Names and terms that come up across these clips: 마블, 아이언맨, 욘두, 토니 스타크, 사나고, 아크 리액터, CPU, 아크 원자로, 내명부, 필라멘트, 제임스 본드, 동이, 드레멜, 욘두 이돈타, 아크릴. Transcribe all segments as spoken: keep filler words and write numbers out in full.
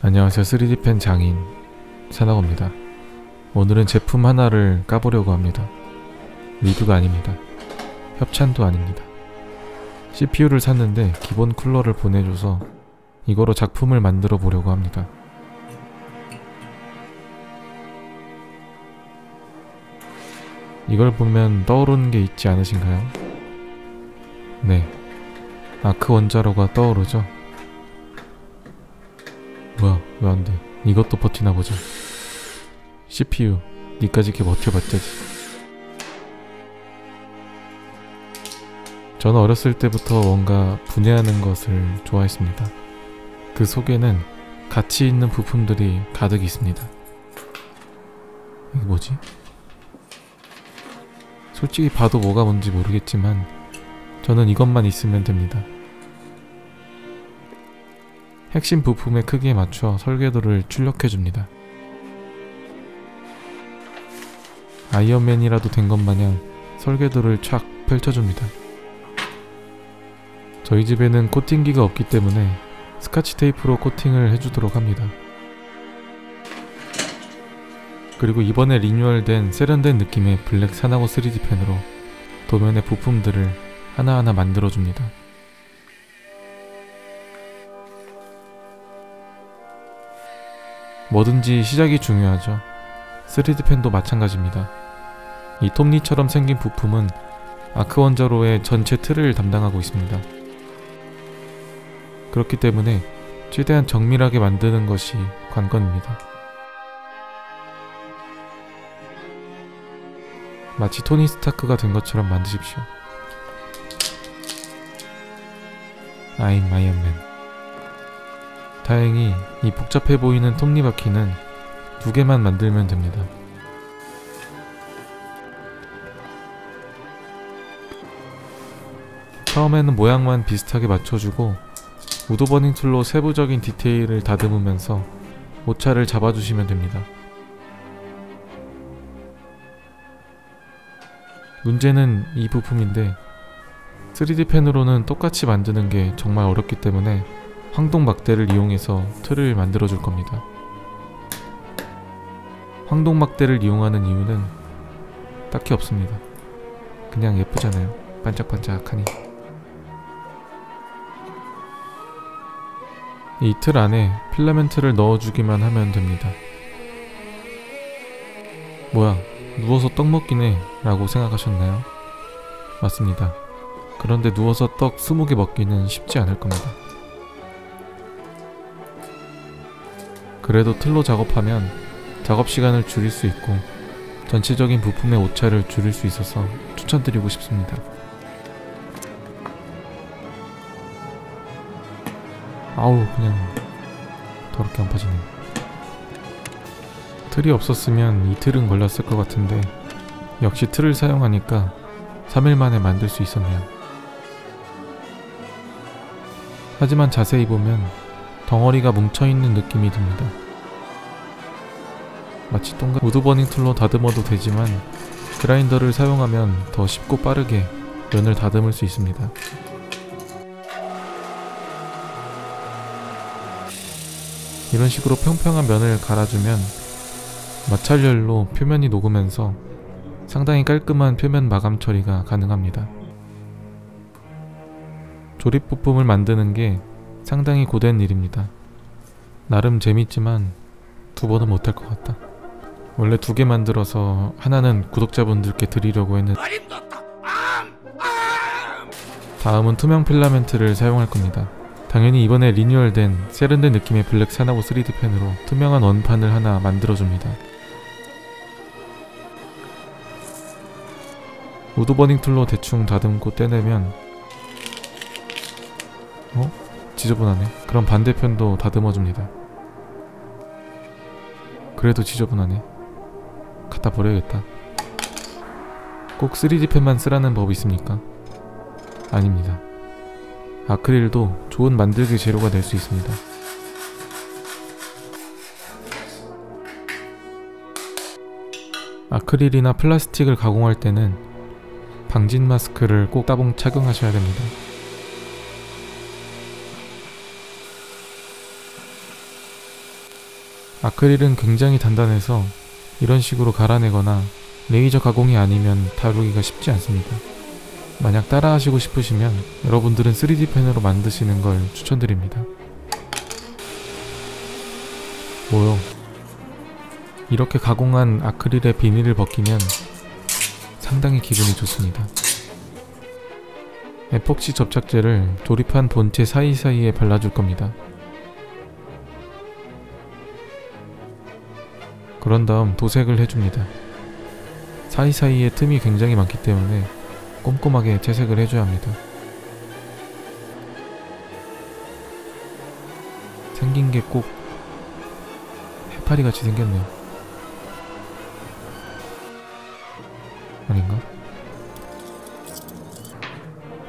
안녕하세요, 쓰리디 펜 장인 사나고입니다. 오늘은 제품 하나를 까보려고 합니다. 리뷰가 아닙니다. 협찬도 아닙니다. 씨피유를 샀는데 기본 쿨러를 보내줘서 이거로 작품을 만들어 보려고 합니다. 이걸 보면 떠오르는 게 있지 않으신가요? 네, 아크 원자로가 떠오르죠? 뭐야, 왜 안 돼? 이것도 버티나 보자. 씨피유, 니까지 이렇게 버텨봤자지. 저는 어렸을 때부터 뭔가 분해하는 것을 좋아했습니다. 그 속에는 가치 있는 부품들이 가득 있습니다. 이게 뭐지? 솔직히 봐도 뭐가 뭔지 모르겠지만 저는 이것만 있으면 됩니다. 핵심 부품의 크기에 맞춰 설계도를 출력해줍니다. 아이언맨이라도 된 것 마냥 설계도를 촥 펼쳐줍니다. 저희 집에는 코팅기가 없기 때문에 스카치 테이프로 코팅을 해주도록 합니다. 그리고 이번에 리뉴얼된 세련된 느낌의 블랙 사나고 쓰리디 펜으로 도면의 부품들을 하나하나 만들어줍니다. 뭐든지 시작이 중요하죠. 쓰리디 펜도 마찬가지입니다. 이 톱니처럼 생긴 부품은 아크 원자로의 전체 틀을 담당하고 있습니다. 그렇기 때문에 최대한 정밀하게 만드는 것이 관건입니다. 마치 토니 스타크가 된 것처럼 만드십시오. I'm 아이언맨. 다행히 이 복잡해 보이는 톱니바퀴는 두 개만 만들면 됩니다. 처음에는 모양만 비슷하게 맞춰주고 우드버닝 툴로 세부적인 디테일을 다듬으면서 오차를 잡아주시면 됩니다. 문제는 이 부품인데 쓰리디 펜으로는 똑같이 만드는 게 정말 어렵기 때문에 황동막대를 이용해서 틀을 만들어줄 겁니다. 황동막대를 이용하는 이유는 딱히 없습니다. 그냥 예쁘잖아요. 반짝반짝하니. 이 틀 안에 필라멘트를 넣어주기만 하면 됩니다. 뭐야, 누워서 떡 먹기네 라고 생각하셨나요? 맞습니다. 그런데 누워서 떡 스무 개 먹기는 쉽지 않을 겁니다. 그래도 틀로 작업하면 작업 시간을 줄일 수 있고 전체적인 부품의 오차를 줄일 수 있어서 추천드리고 싶습니다. 아우, 그냥 더럽게 안 퍼지네. 틀이 없었으면 이 틀은 걸렸을 것 같은데 역시 틀을 사용하니까 삼 일 만에 만들 수 있었네요. 하지만 자세히 보면 덩어리가 뭉쳐있는 느낌이 듭니다. 마치 동그랗게 우드버닝 툴로 다듬어도 되지만 그라인더를 사용하면 더 쉽고 빠르게 면을 다듬을 수 있습니다. 이런 식으로 평평한 면을 갈아주면 마찰열로 표면이 녹으면서 상당히 깔끔한 표면 마감 처리가 가능합니다. 조립 부품을 만드는 게 상당히 고된 일입니다. 나름 재밌지만 두 번은 못할 것 같다. 원래 두 개 만들어서 하나는 구독자분들께 드리려고 했는데 다음은 투명 필라멘트를 사용할 겁니다. 당연히 이번에 리뉴얼된 세련된 느낌의 블랙 사나고 쓰리디 펜으로 투명한 원판을 하나 만들어줍니다. 우드버닝 툴로 대충 다듬고 떼내면 어? 지저분하네. 그럼 반대편도 다듬어줍니다. 그래도 지저분하네. 갖다 버려야겠다. 꼭 쓰리디 펜만 쓰라는 법이 있습니까? 아닙니다. 아크릴도 좋은 만들기 재료가 될 수 있습니다. 아크릴이나 플라스틱을 가공할 때는 방진 마스크를 꼭 따봉 착용하셔야 됩니다. 아크릴은 굉장히 단단해서 이런 식으로 갈아내거나 레이저 가공이 아니면 다루기가 쉽지 않습니다. 만약 따라 하시고 싶으시면 여러분들은 쓰리디 펜으로 만드시는 걸 추천드립니다. 뭐요? 이렇게 가공한 아크릴의 비닐을 벗기면 상당히 기분이 좋습니다. 에폭시 접착제를 조립한 본체 사이사이에 발라줄 겁니다. 그런 다음 도색을 해줍니다. 사이사이에 틈이 굉장히 많기 때문에 꼼꼼하게 채색을 해줘야 합니다. 생긴 게 꼭 해파리같이 생겼네요. 아닌가?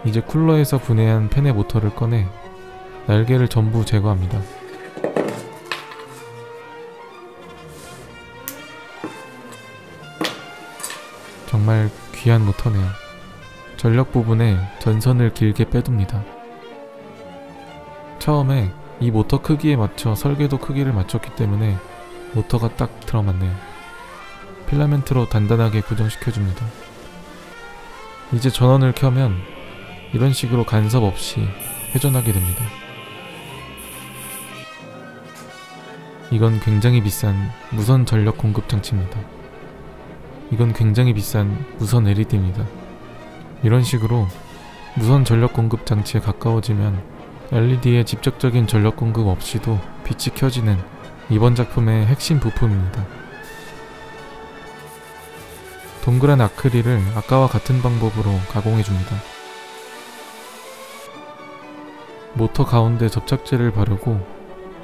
이제 쿨러에서 분해한 펜의 모터를 꺼내 날개를 전부 제거합니다. 정말 귀한 모터네요. 전력 부분에 전선을 길게 빼둡니다. 처음에 이 모터 크기에 맞춰 설계도 크기를 맞췄기 때문에 모터가 딱 들어맞네요. 필라멘트로 단단하게 고정시켜줍니다. 이제 전원을 켜면 이런 식으로 간섭 없이 회전하게 됩니다. 이건 굉장히 비싼 무선 전력 공급 장치입니다. 이건 굉장히 비싼 무선 엘이디입니다. 이런 식으로 무선 전력 공급 장치에 가까워지면 엘이디의 직접적인 전력 공급 없이도 빛이 켜지는 이번 작품의 핵심 부품입니다. 동그란 아크릴을 아까와 같은 방법으로 가공해줍니다. 모터 가운데 접착제를 바르고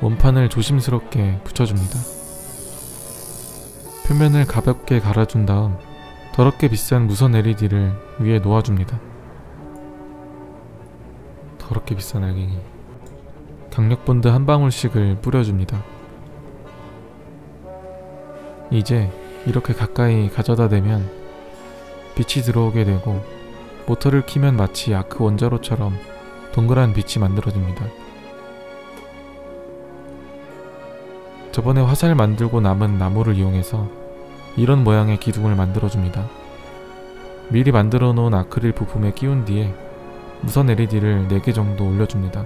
원판을 조심스럽게 붙여줍니다. 표면을 가볍게 갈아준 다음 더럽게 비싼 무선 엘이디를 위에 놓아줍니다. 더럽게 비싼 알갱이. 강력본드 한 방울씩을 뿌려줍니다. 이제 이렇게 가까이 가져다 대면 빛이 들어오게 되고 모터를 키면 마치 아크 원자로처럼 동그란 빛이 만들어집니다. 저번에 화살 만들고 남은 나무를 이용해서 이런 모양의 기둥을 만들어줍니다. 미리 만들어 놓은 아크릴 부품에 끼운 뒤에 무선 엘이디를 네 개 정도 올려줍니다.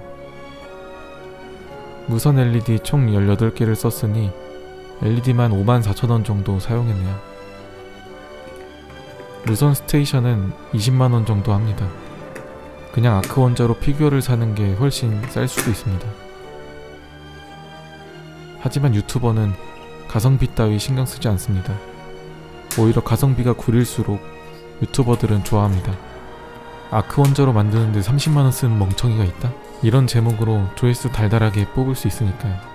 무선 엘이디 총 열여덟 개를 썼으니 엘이디만 오만 사천 원 정도 사용했네요. 무선 스테이션은 이십만 원 정도 합니다. 그냥 아크 원자로 피규어를 사는 게 훨씬 쌀 수도 있습니다. 하지만 유튜버는 가성비 따위 신경 쓰지 않습니다. 오히려 가성비가 구릴수록 유튜버들은 좋아합니다. 아크 원자로 만드는데 삼십만 원 쓰는 멍청이가 있다? 이런 제목으로 조회수 달달하게 뽑을 수 있으니까요.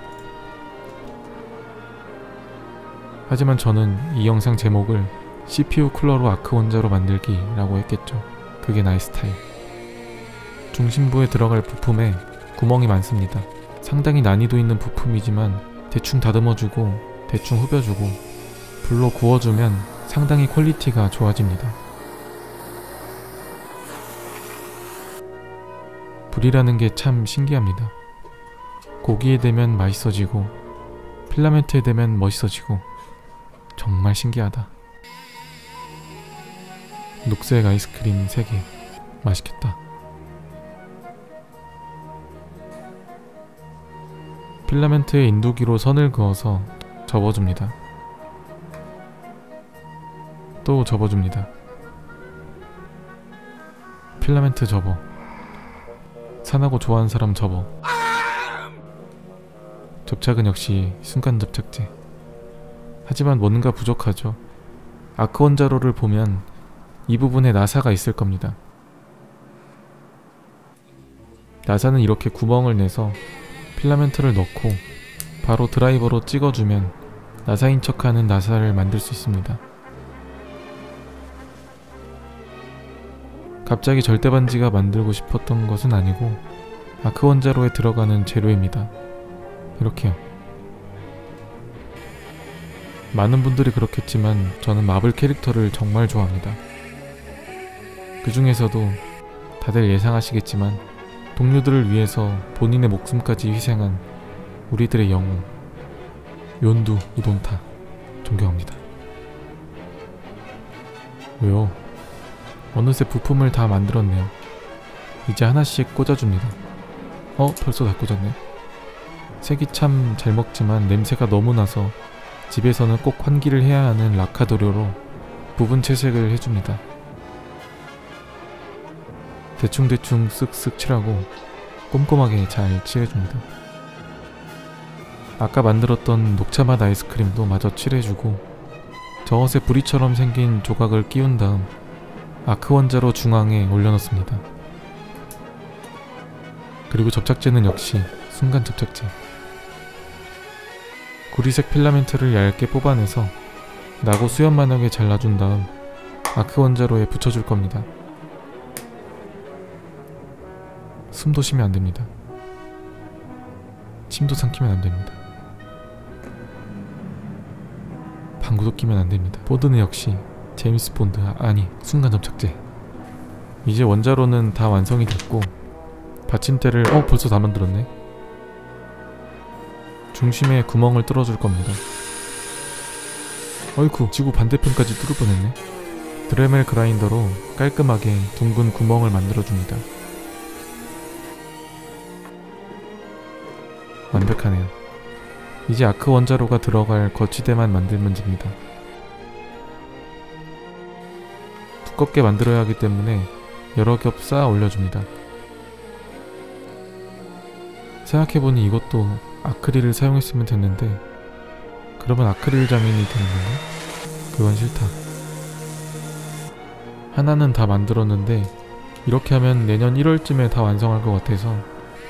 하지만 저는 이 영상 제목을 씨피유 쿨러로 아크 원자로 만들기 라고 했겠죠. 그게 나의 스타일. 중심부에 들어갈 부품에 구멍이 많습니다. 상당히 난이도 있는 부품이지만 대충 다듬어주고 대충 후벼주고 불로 구워주면 상당히 퀄리티가 좋아집니다. 불이라는 게 참 신기합니다. 고기에 대면 맛있어지고 필라멘트에 대면 멋있어지고 정말 신기하다. 녹색 아이스크림 세 개 맛있겠다. 필라멘트의 인도기로 선을 그어서 접어줍니다. 또 접어줍니다. 필라멘트 접어. 사나고 좋아하는 사람 접어. 접착은 역시 순간 접착제. 하지만 뭔가 부족하죠. 아크 원자로를 보면 이 부분에 나사가 있을 겁니다. 나사는 이렇게 구멍을 내서 필라멘트를 넣고 바로 드라이버로 찍어주면 나사인 척하는 나사를 만들 수 있습니다. 갑자기 절대반지가 만들고 싶었던 것은 아니고 아크 원자로에 들어가는 재료입니다. 이렇게요. 많은 분들이 그렇겠지만 저는 마블 캐릭터를 정말 좋아합니다. 그 중에서도 다들 예상하시겠지만 동료들을 위해서 본인의 목숨까지 희생한 우리들의 영웅 욘두 이돈타 존경합니다. 왜요? 어느새 부품을 다 만들었네요. 이제 하나씩 꽂아줍니다. 어? 벌써 다 꽂았네. 색이 참 잘 먹지만 냄새가 너무 나서 집에서는 꼭 환기를 해야 하는 라카도료로 부분 채색을 해줍니다. 대충대충 쓱쓱 칠하고 꼼꼼하게 잘 칠해줍니다. 아까 만들었던 녹차맛 아이스크림도 마저 칠해주고 저것에 부리처럼 생긴 조각을 끼운 다음 아크 원자로 중앙에 올려놓습니다. 그리고 접착제는 역시 순간 접착제. 구리색 필라멘트를 얇게 뽑아내서 나고 수염만하게 잘라준 다음 아크 원자로에 붙여줄 겁니다. 숨도 쉬면 안됩니다. 침도 삼키면 안됩니다. 방구도 끼면 안됩니다. 본드는 역시 제임스 본드 아니 순간 접착제. 이제 원자로는 다 완성이 됐고 받침대를 어 벌써 다 만들었네. 중심에 구멍을 뚫어줄 겁니다. 어이쿠 지구 반대편까지 뚫을 뻔했네. 드레멜 그라인더로 깔끔하게 둥근 구멍을 만들어줍니다. 완벽하네요. 이제 아크 원자로가 들어갈 거치대만 만들면 됩니다. 두껍게 만들어야 하기 때문에 여러 겹 쌓아 올려줍니다. 생각해보니 이것도 아크릴을 사용했으면 됐는데 그러면 아크릴 장인이 되는 건가? 그건 싫다. 하나는 다 만들었는데 이렇게 하면 내년 일월쯤에 다 완성할 것 같아서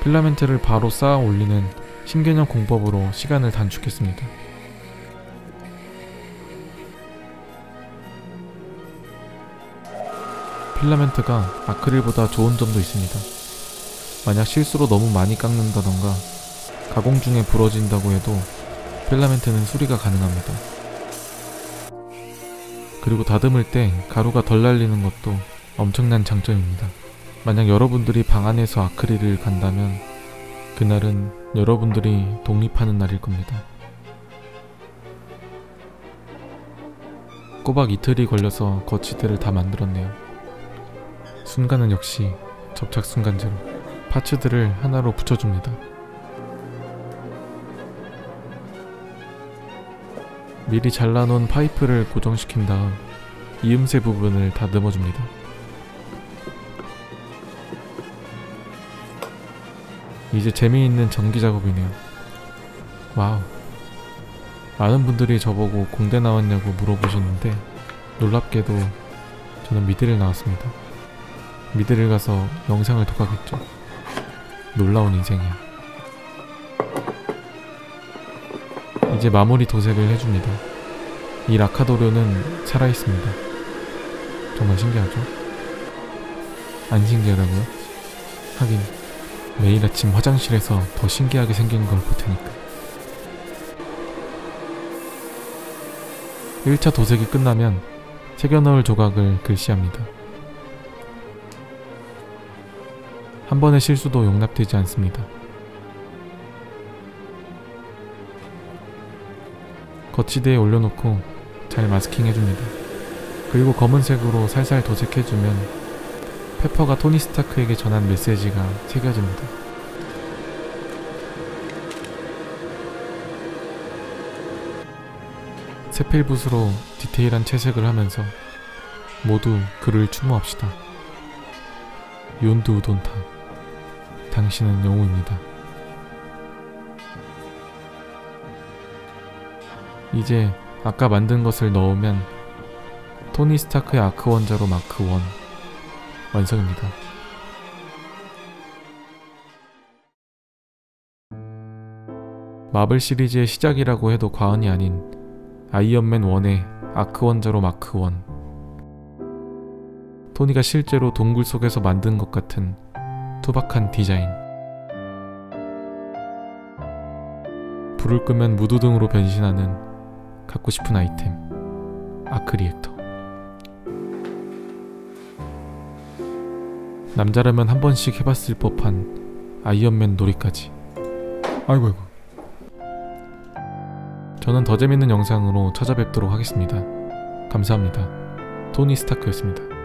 필라멘트를 바로 쌓아 올리는 신개념 공법으로 시간을 단축했습니다. 필라멘트가 아크릴보다 좋은 점도 있습니다. 만약 실수로 너무 많이 깎는다던가 가공 중에 부러진다고 해도 필라멘트는 수리가 가능합니다. 그리고 다듬을 때 가루가 덜 날리는 것도 엄청난 장점입니다. 만약 여러분들이 방 안에서 아크릴을 간다면 그날은 여러분들이 독립하는 날일 겁니다. 꼬박 이틀이 걸려서 거치대를 다 만들었네요. 순간은 역시 접착 순간제로 파츠들을 하나로 붙여줍니다. 미리 잘라놓은 파이프를 고정시킨 다음 이음새 부분을 다듬어줍니다. 이제 재미있는 전기 작업이네요. 와우. 많은 분들이 저보고 공대 나왔냐고 물어보셨는데 놀랍게도 저는 미대를 나왔습니다. 미대를 가서 영상을 독학했죠. 놀라운 인생이야. 이제 마무리 도색을 해줍니다. 이 라카도료는 살아있습니다. 정말 신기하죠? 안 신기하다고요? 하긴 매일 아침 화장실에서 더 신기하게 생긴 걸 볼 테니까. 일 차 도색이 끝나면 새겨넣을 조각을 글씨합니다. 한 번의 실수도 용납되지 않습니다. 거치대에 올려놓고 잘 마스킹해줍니다. 그리고 검은색으로 살살 도색해주면 페퍼가 토니 스타크에게 전한 메시지가 새겨집니다. 세필 붓으로 디테일한 채색을 하면서 모두 그를 추모합시다. 욘두 우돈타, 당신은 영웅입니다. 이제 아까 만든 것을 넣으면 토니 스타크의 아크 원자로 마크 원 완성입니다. 마블 시리즈의 시작이라고 해도 과언이 아닌 아이언맨 일의 아크 원자로 마크 일. 토니가 실제로 동굴 속에서 만든 것 같은 투박한 디자인. 불을 끄면 무드등으로 변신하는 갖고 싶은 아이템 아크 리액터. 남자라면 한 번씩 해봤을 법한 아이언맨 놀이까지. 아이고 아이고. 저는 더 재밌는 영상으로 찾아뵙도록 하겠습니다. 감사합니다. 토니 스타크였습니다.